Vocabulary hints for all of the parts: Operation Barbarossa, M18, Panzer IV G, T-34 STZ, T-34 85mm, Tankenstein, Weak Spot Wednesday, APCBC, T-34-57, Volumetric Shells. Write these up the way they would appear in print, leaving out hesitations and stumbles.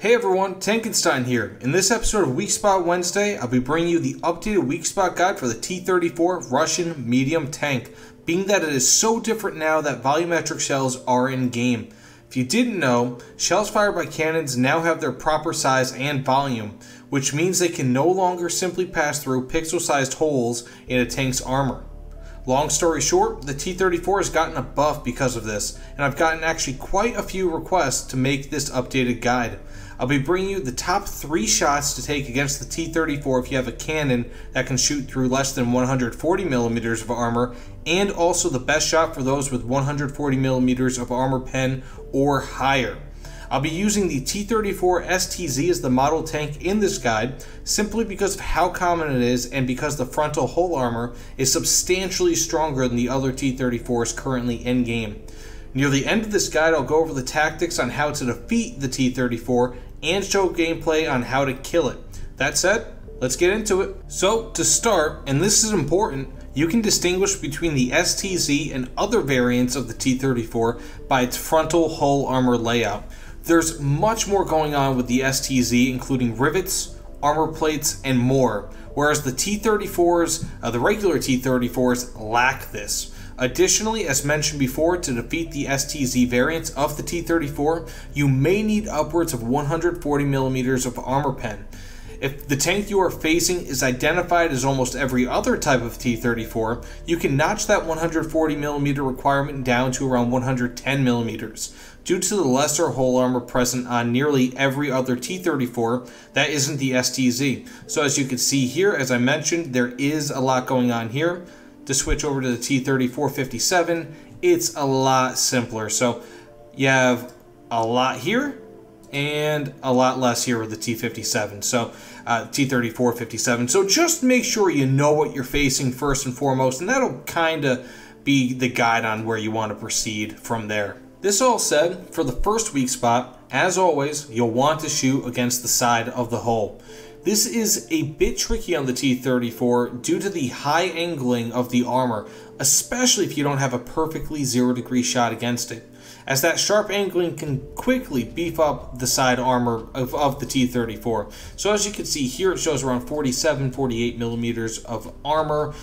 Hey everyone, Tankenstein here. In this episode of Weak Spot Wednesday, I'll be bringing you the updated Weak Spot guide for the T-34 Russian medium tank, being that it is so different now that volumetric shells are in game. If you didn't know, shells fired by cannons now have their proper size and volume, which means they can no longer simply pass through pixel-sized holes in a tank's armor. Long story short, the T-34 has gotten a buff because of this, and I've gotten actually quite a few requests to make this updated guide. I'll be bringing you the top 3 shots to take against the T-34 if you have a cannon that can shoot through less than 140mm of armor, and also the best shot for those with 140mm of armor pen or higher. I'll be using the T-34 STZ as the model tank in this guide simply because of how common it is and because the frontal hull armor is substantially stronger than the other T-34s currently in game. Near the end of this guide, I'll go over the tactics on how to defeat the T-34 and show gameplay on how to kill it. That said, let's get into it. So to start, and this is important, you can distinguish between the STZ and other variants of the T-34 by its frontal hull armor layout. There's much more going on with the STZ, including rivets, armor plates, and more, whereas the regular T-34s lack this. Additionally, as mentioned before, to defeat the STZ variants of the T-34, you may need upwards of 140mm of armor pen. If the tank you are facing is identified as almost every other type of T-34, you can notch that 140mm requirement down to around 110mm. Due to the lesser hull armor present on nearly every other T-34, that isn't the STZ. So as you can see here, as I mentioned, there is a lot going on here. To switch over to the T-34-57, it's a lot simpler. So you have a lot here and a lot less here with the T-57, so T-34-57. So just make sure you know what you're facing first and foremost, and that'll kind of be the guide on where you want to proceed from there. This all said, for the first weak spot, as always, you'll want to shoot against the side of the hull. This is a bit tricky on the T-34 due to the high angling of the armor, especially if you don't have a perfectly 0-degree shot against it, as that sharp angling can quickly beef up the side armor of the T-34. So as you can see here, it shows around 47-48mm of armor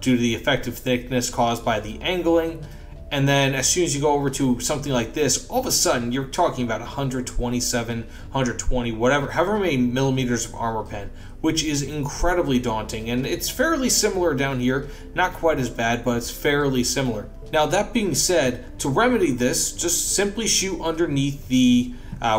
due to the effective thickness caused by the angling. And then as soon as you go over to something like this, all of a sudden you're talking about 127, 120, whatever, however many millimeters of armor pen, which is incredibly daunting. And it's fairly similar down here, not quite as bad, but it's fairly similar. Now that being said, to remedy this, just simply shoot underneath the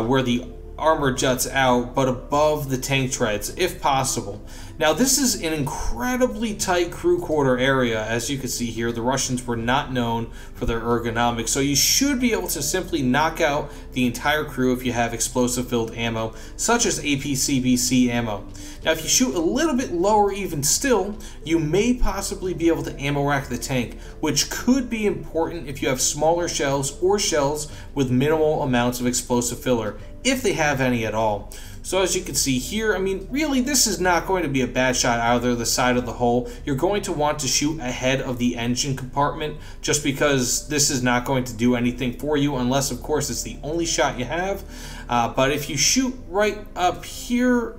where the armor juts out, but above the tank treads if possible. Now this is an incredibly tight crew quarter area. As you can see here, the Russians were not known for their ergonomics, so you should be able to simply knock out the entire crew if you have explosive filled ammo such as APCBC ammo. Now if you shoot a little bit lower even still, you may possibly be able to ammo rack the tank, which could be important if you have smaller shells or shells with minimal amounts of explosive filler, if they have any at all. So as you can see here, I mean, really this is not going to be a bad shot either, the side of the hull. You're going to want to shoot ahead of the engine compartment just because this is not going to do anything for you unless of course it's the only shot you have. But if you shoot right up here,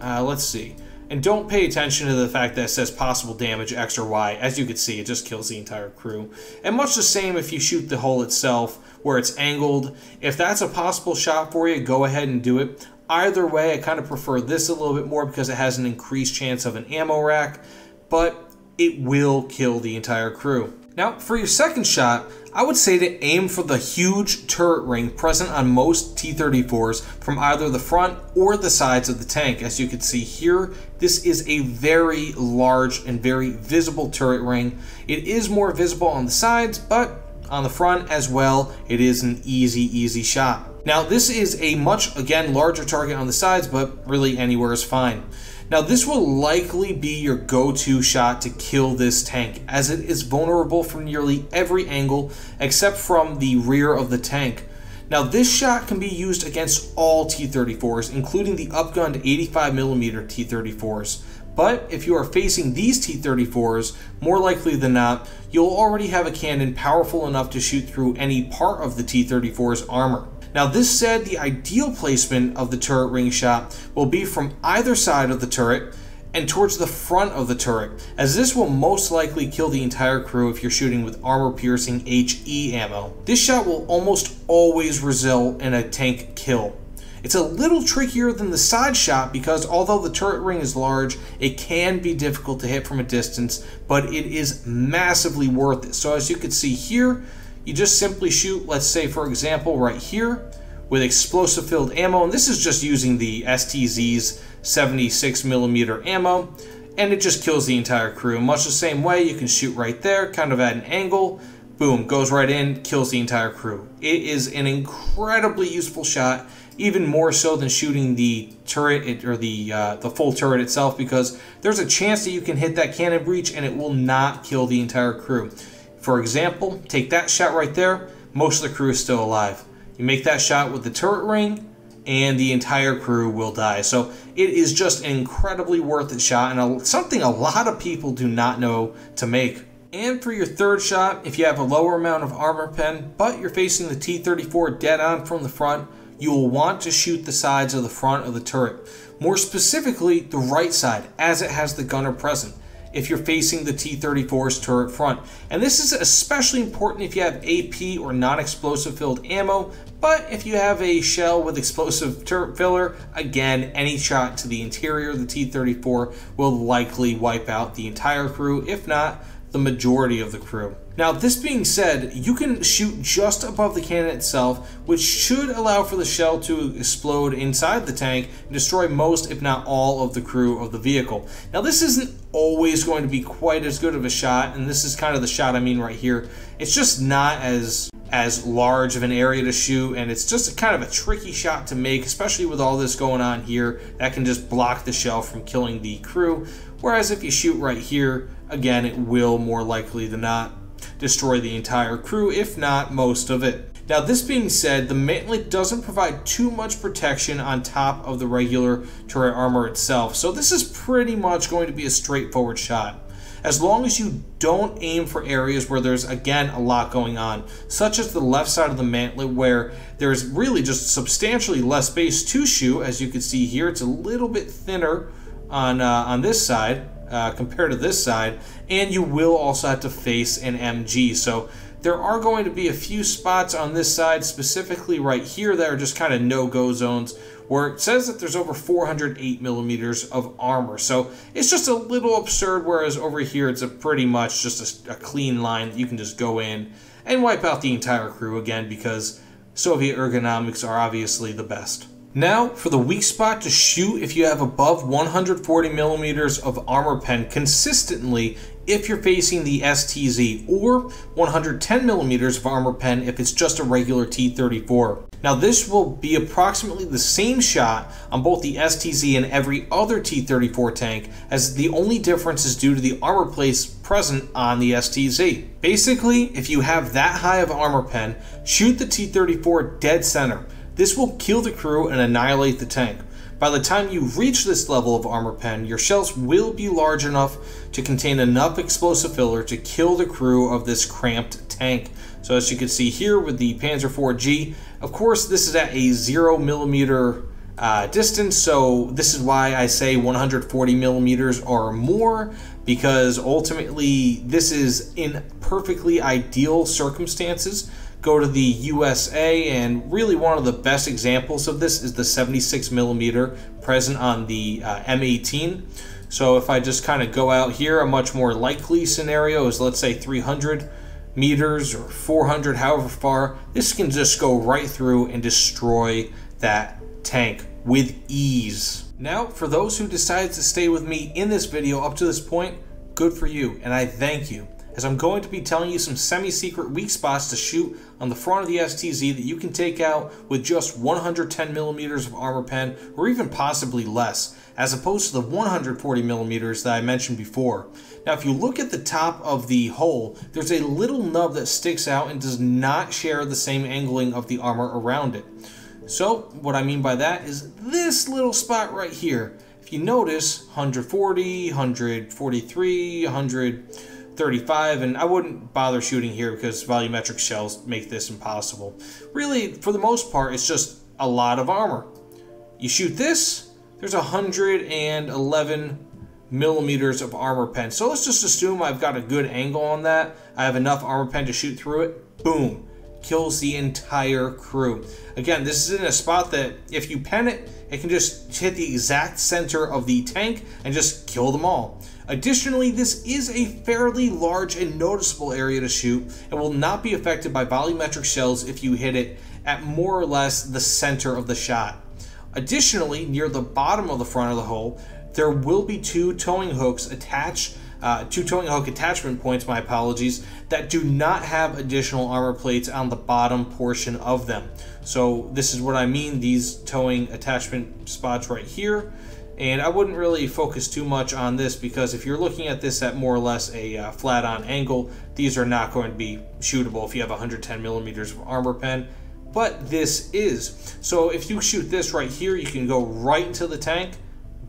let's see. And don't pay attention to the fact that it says possible damage X or Y. As you can see, it just kills the entire crew. And much the same if you shoot the hull itself where it's angled. If that's a possible shot for you, go ahead and do it. Either way, I kind of prefer this a little bit more because it has an increased chance of an ammo rack, but it will kill the entire crew. Now, for your second shot, I would say to aim for the huge turret ring present on most T-34s from either the front or the sides of the tank. As you can see here, this is a very large and very visible turret ring. It is more visible on the sides, but on the front as well, it is an easy shot. Now this is a much, again, larger target on the sides, but really anywhere is fine. Now this will likely be your go-to shot to kill this tank, as it is vulnerable from nearly every angle except from the rear of the tank. Now this shot can be used against all T-34s, including the upgunned 85mm T-34s. But if you are facing these T-34s, more likely than not, you'll already have a cannon powerful enough to shoot through any part of the T-34's armor. Now, this said, the ideal placement of the turret ring shot will be from either side of the turret and towards the front of the turret, as this will most likely kill the entire crew if you're shooting with armor-piercing HE ammo. This shot will almost always result in a tank kill. It's a little trickier than the side shot because although the turret ring is large, it can be difficult to hit from a distance, but it is massively worth it. So as you can see here, you just simply shoot, let's say for example right here, with explosive filled ammo, and this is just using the STZ's 76mm ammo, and it just kills the entire crew. Much the same way, you can shoot right there, kind of at an angle, boom, goes right in, kills the entire crew. It is an incredibly useful shot, even more so than shooting the turret or the full turret itself, because there's a chance that you can hit that cannon breach and it will not kill the entire crew. For example, take that shot right there, most of the crew is still alive. You make that shot with the turret ring, and the entire crew will die. So it is just an incredibly worth it shot, and something a lot of people do not know to make. And for your third shot, if you have a lower amount of armor pen, but you're facing the T-34 dead on from the front, you will want to shoot the sides of the front of the turret. More specifically, the right side, as it has the gunner present, if you're facing the T-34's turret front. And this is especially important if you have AP or non-explosive filled ammo, but if you have a shell with explosive turret filler, again, any shot to the interior of the T-34 will likely wipe out the entire crew, if not the majority of the crew. Now, this being said, you can shoot just above the cannon itself, which should allow for the shell to explode inside the tank and destroy most, if not all, of the crew of the vehicle. Now, this isn't always going to be quite as good of a shot, and this is kind of the shot I mean right here. It's just not as large of an area to shoot, and it's just kind of a tricky shot to make, especially with all this going on here. That can just block the shell from killing the crew, whereas if you shoot right here, again, it will more likely than not destroy the entire crew, if not most of it. Now, this being said, the mantlet doesn't provide too much protection on top of the regular turret armor itself, so this is pretty much going to be a straightforward shot, as long as you don't aim for areas where there's, again, a lot going on, such as the left side of the mantlet, where there's really just substantially less space to shoot. As you can see here, it's a little bit thinner on this side compared to this side, and you will also have to face an MG. So there are going to be a few spots on this side, specifically right here, that are just kind of no-go zones, where it says that there's over 408mm of armor. So it's just a little absurd, whereas over here it's a pretty much just a clean line that you can just go in and wipe out the entire crew, again, because Soviet ergonomics are obviously the best. Now, for the weak spot to shoot if you have above 140mm of armor pen consistently if you're facing the STZ, or 110mm of armor pen if it's just a regular T-34. Now, this will be approximately the same shot on both the STZ and every other T-34 tank, as the only difference is due to the armor plates present on the STZ. Basically, if you have that high of armor pen, shoot the T-34 dead center. This will kill the crew and annihilate the tank. By the time you reach this level of armor pen, your shells will be large enough to contain enough explosive filler to kill the crew of this cramped tank. So as you can see here with the Panzer IV G, of course this is at a 0mm distance, so this is why I say 140mm or more, because ultimately this is in perfectly ideal circumstances. Go to the USA, and really one of the best examples of this is the 76mm present on the M18. So if I just kind of go out here, a much more likely scenario is, let's say, 300 meters or 400, however far. This can just go right through and destroy that tank with ease. Now, for those who decided to stay with me in this video up to this point, good for you, and I thank you, as I'm going to be telling you some semi-secret weak spots to shoot on the front of the STZ that you can take out with just 110mm of armor pen, or even possibly less, as opposed to the 140mm that I mentioned before. Now, if you look at the top of the hull, there's a little nub that sticks out and does not share the same angling of the armor around it. So what I mean by that is this little spot right here. If you notice, 140, 143, 100... 35, and I wouldn't bother shooting here because volumetric shells make this impossible. Really, for the most part, it's just a lot of armor. You shoot this, there's 111 millimeters of armor pen. So let's just assume I've got a good angle on that. I have enough armor pen to shoot through it. Boom. Kills the entire crew. Again, this is in a spot that if you pen it, it can just hit the exact center of the tank and just kill them all. Additionally, this is a fairly large and noticeable area to shoot and will not be affected by volumetric shells if you hit it at more or less the center of the shot. Additionally, near the bottom of the front of the hull, there will be two towing hooks attached, two towing hook attachment points, my apologies, that do not have additional armor plates on the bottom portion of them. So this is what I mean, these towing attachment spots right here. And I wouldn't really focus too much on this because if you're looking at this at more or less a flat-on angle, these are not going to be shootable if you have 110 millimeters of armor pen. But this is. So if you shoot this right here, you can go right into the tank.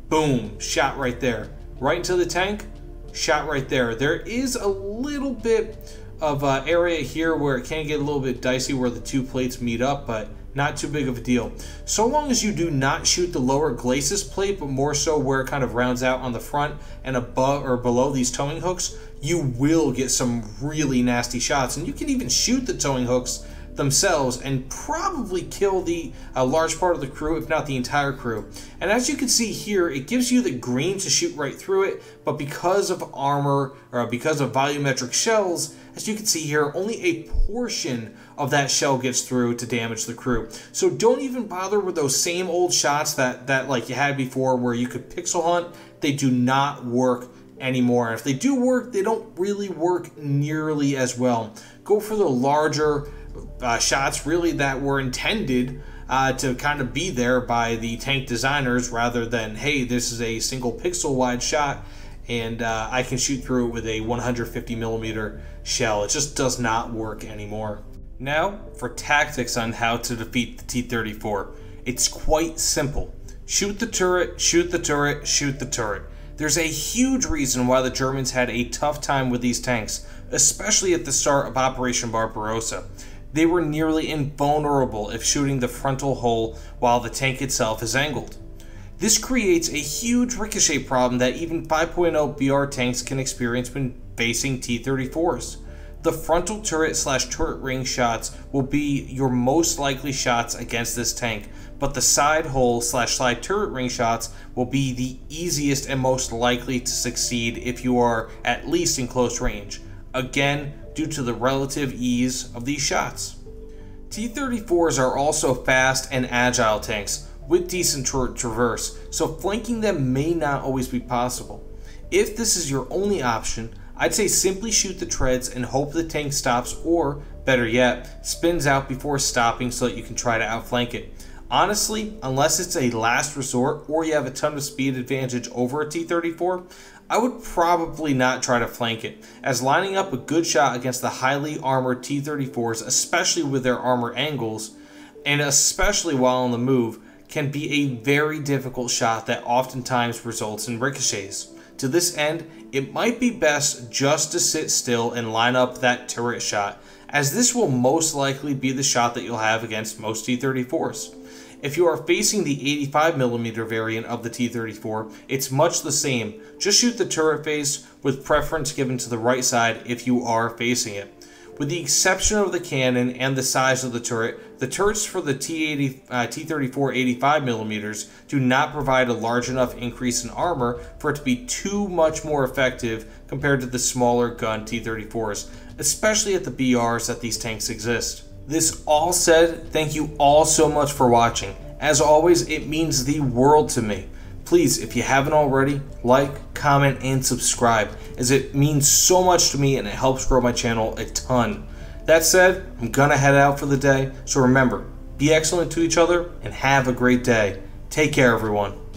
Boom, shot right there. Right into the tank, shot right there. There is a little bit of area here where it can get a little bit dicey where the two plates meet up, but not too big of a deal. So long as you do not shoot the lower glacis plate, but more so where it kind of rounds out on the front and above or below these towing hooks, you will get some really nasty shots. And you can even shoot the towing hooks themselves and probably kill the large part of the crew, if not the entire crew. And as you can see here, it gives you the green to shoot right through it, but because of armor or because of volumetric shells, as you can see here, only a portion of that shell gets through to damage the crew. So don't even bother with those same old shots that like you had before where you could pixel hunt. They do not work anymore. And if they do work, they don't really work nearly as well. Go for the larger shots really that were intended to kind of be there by the tank designers rather than, hey, this is a single pixel wide shot and I can shoot through it with a 150 millimeter shell. It just does not work anymore. Now for tactics on how to defeat the T-34. It's quite simple. Shoot the turret, shoot the turret, shoot the turret. There's a huge reason why the Germans had a tough time with these tanks, especially at the start of Operation Barbarossa. They were nearly invulnerable if shooting the frontal hull while the tank itself is angled. This creates a huge ricochet problem that even 5.0 BR tanks can experience when facing T-34s. The frontal turret / turret ring shots will be your most likely shots against this tank, but the side hull / side turret ring shots will be the easiest and most likely to succeed if you are at least in close range. Again, due to the relative ease of these shots. T-34s are also fast and agile tanks with decent traverse, so flanking them may not always be possible. If this is your only option, I'd say simply shoot the treads and hope the tank stops or, better yet, spins out before stopping so that you can try to outflank it. Honestly, unless it's a last resort or you have a ton of speed advantage over a T-34, I would probably not try to flank it, as lining up a good shot against the highly armored T-34s, especially with their armor angles, and especially while on the move, can be a very difficult shot that oftentimes results in ricochets. To this end, it might be best just to sit still and line up that turret shot, as this will most likely be the shot that you'll have against most T-34s. If you are facing the 85mm variant of the T-34, it's much the same. Just shoot the turret face with preference given to the right side if you are facing it. With the exception of the cannon and the size of the turret, the turrets for the T-34 85mm do not provide a large enough increase in armor for it to be too much more effective compared to the smaller gun T-34s, especially at the BRs that these tanks exist. This all said, thank you all so much for watching. As always, it means the world to me. Please, if you haven't already, like, comment, and subscribe, as it means so much to me and it helps grow my channel a ton. That said, I'm gonna head out for the day, so remember, be excellent to each other and have a great day. Take care, everyone.